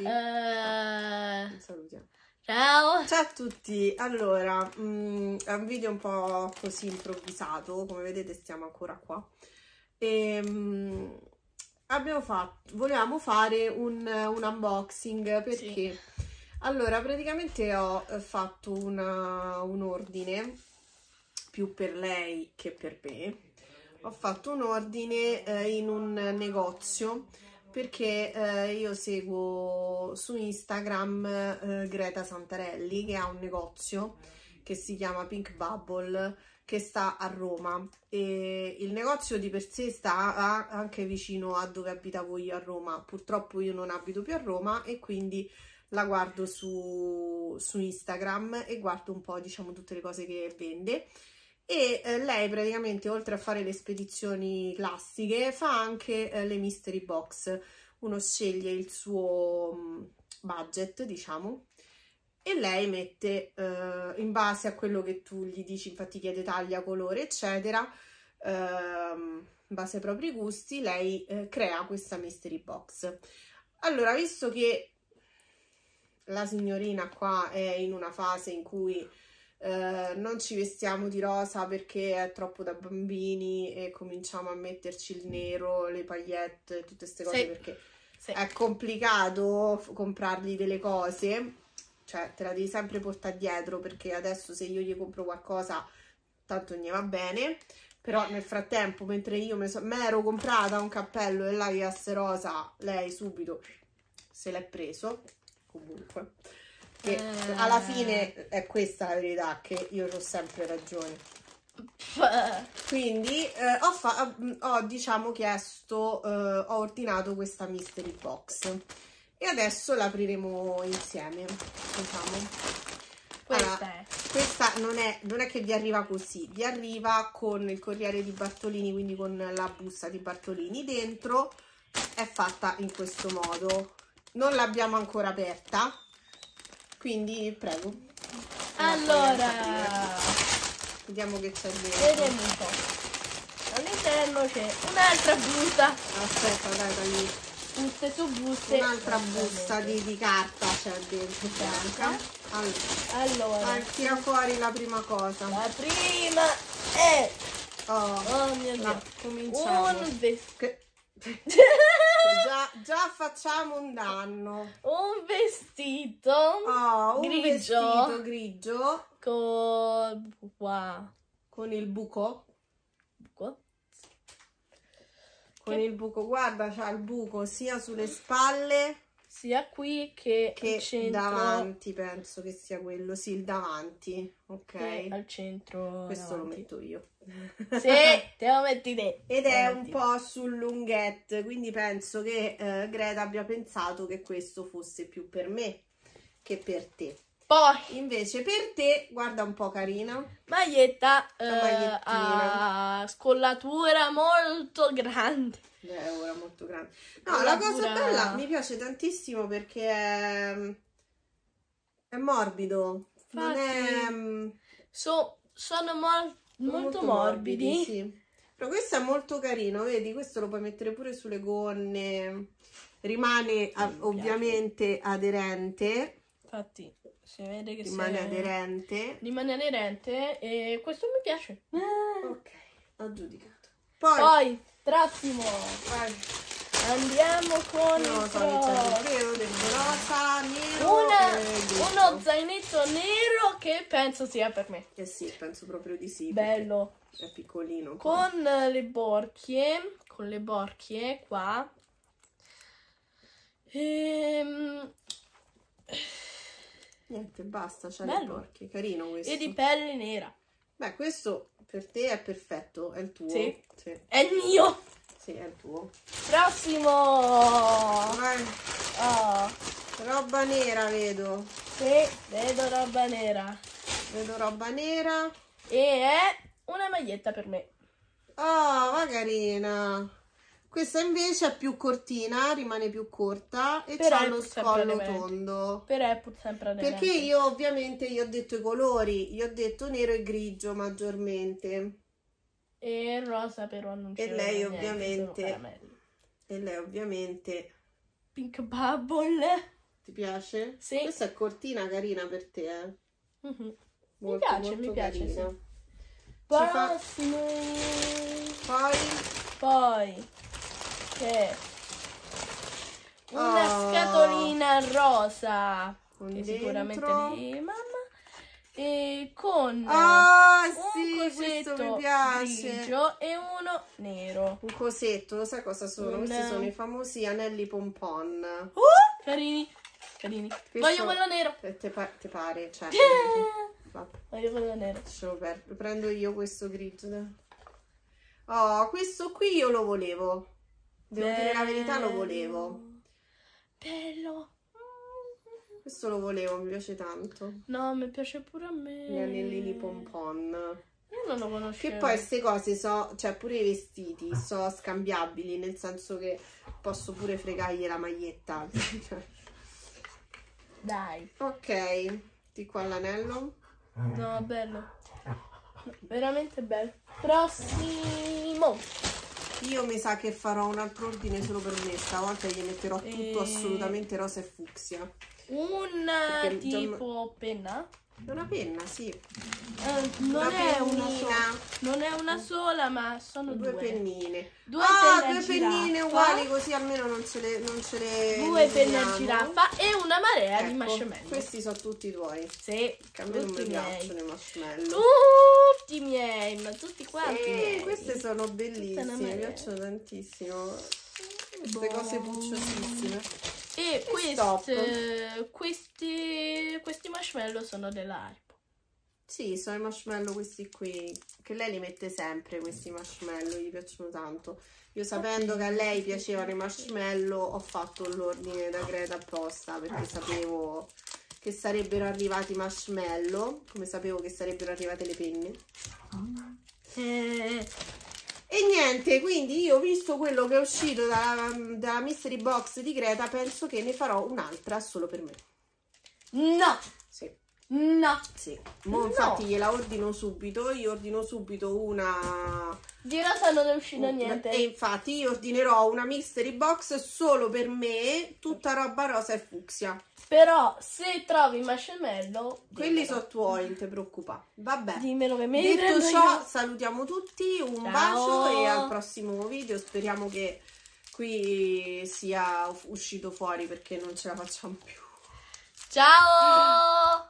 tutti. Salutiamo. Ciao. Ciao a tutti. Allora, è un video un po' così improvvisato, come vedete stiamo ancora qua. E, volevamo fare un unboxing perché... Sì. Allora, praticamente ho fatto un ordine, più per lei che per me. Ho fatto un ordine in un negozio perché io seguo su Instagram Greta Santarelli, che ha un negozio che si chiama Pink Bubble, che sta a Roma, e il negozio di per sé sta anche vicino a dove abitavo io a Roma. Purtroppo io non abito più a Roma e quindi la guardo su Instagram e guardo un po', diciamo, tutte le cose che vende. E lei praticamente, oltre a fare le spedizioni classiche, fa anche le mystery box. Uno sceglie il suo budget, diciamo, e lei mette, in base a quello che tu gli dici, infatti chiede taglia, colore, eccetera, in base ai propri gusti, lei crea questa mystery box. Allora, visto che la signorina qua è in una fase in cui non ci vestiamo di rosa perché è troppo da bambini e cominciamo a metterci il nero, le pagliette, tutte queste cose, sì, perché sì, è complicato comprargli delle cose, cioè te la devi sempre portare dietro, perché adesso se io gli compro qualcosa tanto gli va bene, però nel frattempo, mentre io me ero comprata un cappello e l'Avias rosa, lei subito se l'è preso. Comunque, che alla fine è questa la verità, che io ho sempre ragione. Quindi ho ordinato questa mystery box e adesso l'apriremo insieme, diciamo. Allora, questa non è che vi arriva così, vi arriva con il corriere di Bartolini, quindi con la busta di Bartolini dentro. È fatta in questo modo. Non l'abbiamo ancora aperta, quindi prego. Allora, vediamo che c'è dentro. Vediamo un po'. All'interno c'è un'altra busta. Aspetta, dai, lì. Buste su buste. Un'altra busta di carta c'è dentro, bianca. Allora, tira fuori la prima cosa. La prima è... Oh mio Dio. Cominciamo. Un vestito. Già facciamo un danno. Un vestito, un vestito grigio con il buco. Guarda, c'ha il buco sia sulle spalle sia qui che davanti, penso che sia quello, sì, il davanti, ok, al centro questo davanti. Lo metto io, sì, te lo metti te ed davanti. È un po' sul lunghetto, quindi penso che Greta abbia pensato che questo fosse più per me che per te. Poi invece per te, guarda un po', carina maglietta, a scollatura molto grande. Ora molto grande. No, la cosa bella, mi piace tantissimo perché è morbido. Infatti, non è... sono molto morbidi. Sì. Però questo è molto carino, vedi? Questo lo puoi mettere pure sulle gonne. Rimane ovviamente aderente. Infatti, si vede che rimane aderente e questo mi piace. Ok, ho giudicato. Poi trattimo, andiamo con uno zainetto nero, che penso sia per me. Eh sì, penso proprio di sì. Bello, è piccolino. Con le borchie, qua. Niente, basta, c'è le borchie. Carino questo. E di pelle nera. Beh, questo per te è perfetto, è il tuo. Sì, sì. È il mio. Sì, è il tuo. Prossimo! Roba nera, vedo. Sì, vedo roba nera. E è una maglietta per me. Oh, ma carina. Questa invece è più cortina, rimane più corta e c'ha lo scollo tondo. Però è pur sempre aderente. Perché io ovviamente gli ho detto i colori, gli ho detto nero e grigio maggiormente. E rosa però non c'è. E lei ovviamente Pink Bubble. Ti piace? Sì. Questa è cortina, carina per te, eh? Mm-hmm. Molto, mi piace, carina. Sì. Prossimo. Poi c'è una scatolina rosa, che sicuramente di mamma, e con un cosetto grigio e uno nero. Un cosetto, lo sai cosa sono? Questi sono i famosi anelli pompon. Carini. Voglio quello nero. Ti pare? Cioè, voglio quello nero. Lo prendo io questo grigio. Oh, questo qui io lo volevo. Devo dire la verità, lo volevo. Bello. Questo lo volevo, mi piace tanto. No, mi piace pure a me. Gli anellini pompon. Io non lo conoscevo. Che poi queste cose cioè pure i vestiti scambiabili, nel senso che posso pure fregargli la maglietta. Dai. Ok, di qua l'anello. No, bello. Veramente bello. Prossimo. Io mi sa che farò un altro ordine solo per me, stavolta gli metterò tutto assolutamente rosa e fucsia. Un tipo penna? Una penna, sì. Non è una sola, ma sono due pennine. Due pennine uguali, così almeno non ce le due penne a giraffa e una marea di marshmallow. Questi sono tutti tuoi. Sì, a me non mi piacciono i marshmallow. Tutti miei, ma tutti quanti. Sì, miei. Queste sono bellissime, mi piacciono tantissimo. Queste cose pucciosissime. E questi marshmallow sono dell'Aripo. Sì, sono i marshmallow questi qui, che lei li mette sempre, questi marshmallow, gli piacciono tanto. Io sapendo che a lei piacevano i marshmallow, ho fatto l'ordine da Greta apposta, perché sapevo che sarebbero arrivati i marshmallow, come sapevo che sarebbero arrivate le penne. E niente, quindi io, visto quello che è uscito dalla mystery box di Greta, penso che ne farò un'altra solo per me. No! Sì. No! Sì. Infatti gliela ordino subito, io ordino subito una... Di rosa non è uscito niente. E infatti io ordinerò una mystery box solo per me, tutta roba rosa e fucsia. Però se trovi i marshmallow, quelli sono tuoi, non ti preoccupare. Vabbè, dimmelo che me li prendo io. Salutiamo tutti, un bacio e al prossimo video. Speriamo che qui sia uscito fuori, perché non ce la facciamo più. Ciao!